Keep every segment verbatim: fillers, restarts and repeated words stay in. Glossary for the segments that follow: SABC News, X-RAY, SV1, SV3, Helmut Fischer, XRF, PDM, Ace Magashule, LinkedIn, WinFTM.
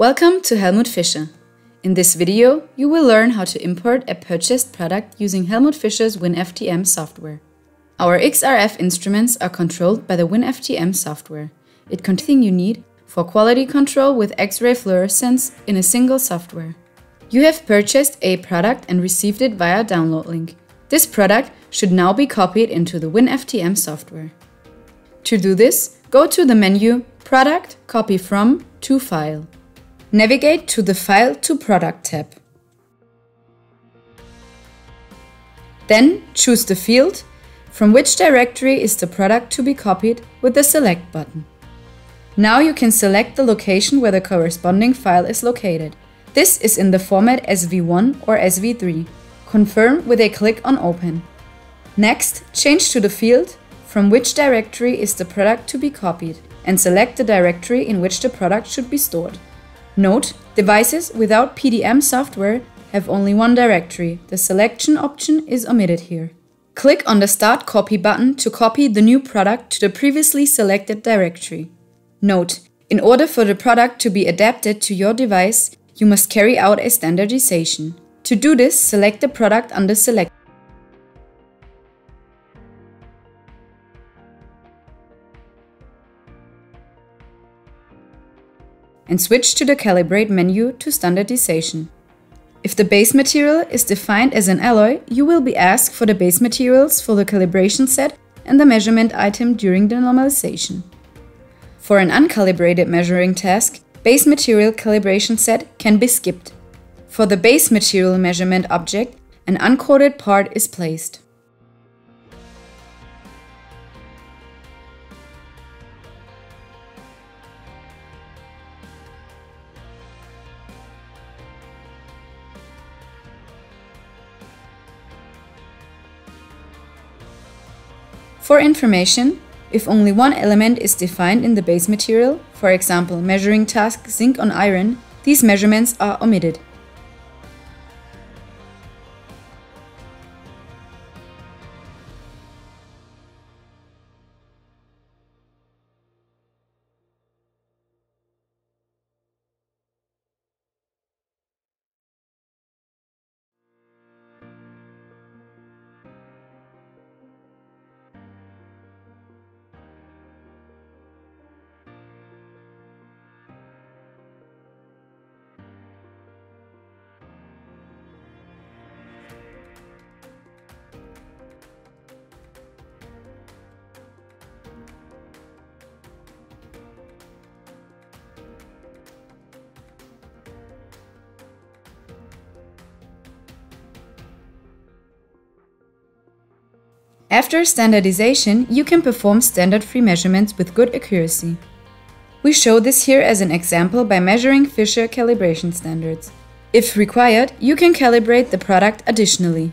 Welcome to Helmut Fischer. In this video, you will learn how to import a purchased product using Helmut Fischer's WinFTM software. Our X R F instruments are controlled by the WinFTM software. It contains everything you need for quality control with X-ray fluorescence in a single software. You have purchased a product and received it via download link. This product should now be copied into the WinFTM software. To do this, go to the menu Product, Copy From, to File. Navigate to the File to Product tab. Then choose the field from which directory is the product to be copied with the Select button. Now you can select the location where the corresponding file is located. This is in the format S V one or S V three. Confirm with a click on Open. Next, change to the field from which directory is the product to be copied and select the directory in which the product should be stored. Note, devices without P D M software have only one directory. The selection option is omitted here. Click on the Start Copy button to copy the new product to the previously selected directory. Note, in order for the product to be adapted to your device, you must carry out a standardization. To do this, select the product under Select. And switch to the Calibrate menu to Standardization. If the base material is defined as an alloy, you will be asked for the base materials for the calibration set and the measurement item during the normalization. For an uncalibrated measuring task, base material calibration set can be skipped. For the base material measurement object, an uncoded part is placed. For information, if only one element is defined in the base material, for example measuring task zinc on iron, these measurements are omitted. After standardization, you can perform standard-free measurements with good accuracy. We show this here as an example by measuring Fischer calibration standards. If required, you can calibrate the product additionally.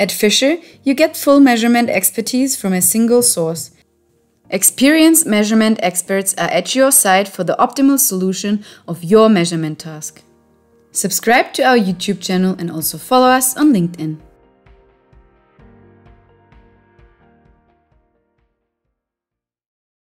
At Fischer, you get full measurement expertise from a single source. Experienced measurement experts are at your side for the optimal solution of your measurement task. Subscribe to our YouTube channel and also follow us on LinkedIn.